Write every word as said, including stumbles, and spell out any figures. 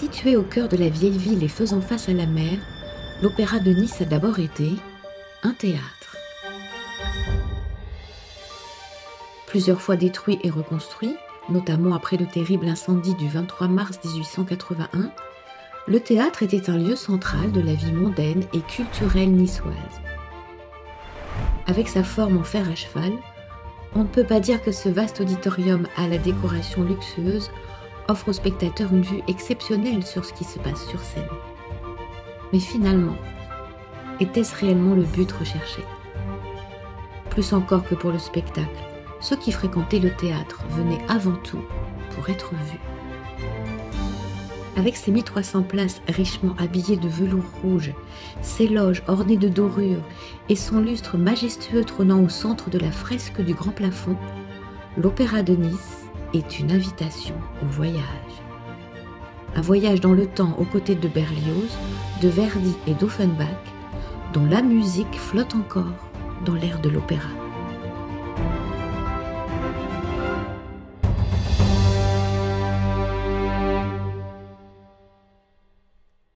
Situé au cœur de la vieille ville et faisant face à la mer, l'Opéra de Nice a d'abord été un théâtre. Plusieurs fois détruit et reconstruit, notamment après le terrible incendie du vingt-trois mars mille huit cent quatre-vingt-un, le théâtre était un lieu central de la vie mondaine et culturelle niçoise. Avec sa forme en fer à cheval, on ne peut pas dire que ce vaste auditorium à la décoration luxueuse offre aux spectateurs une vue exceptionnelle sur ce qui se passe sur scène. Mais finalement, était-ce réellement le but recherché? Plus encore que pour le spectacle, ceux qui fréquentaient le théâtre venaient avant tout pour être vus. Avec ses mille trois cents places richement habillées de velours rouge, ses loges ornées de dorures et son lustre majestueux trônant au centre de la fresque du grand plafond, l'Opéra de Nice est une invitation au voyage. Un voyage dans le temps aux côtés de Berlioz, de Verdi et d'Offenbach, dont la musique flotte encore dans l'air de l'opéra.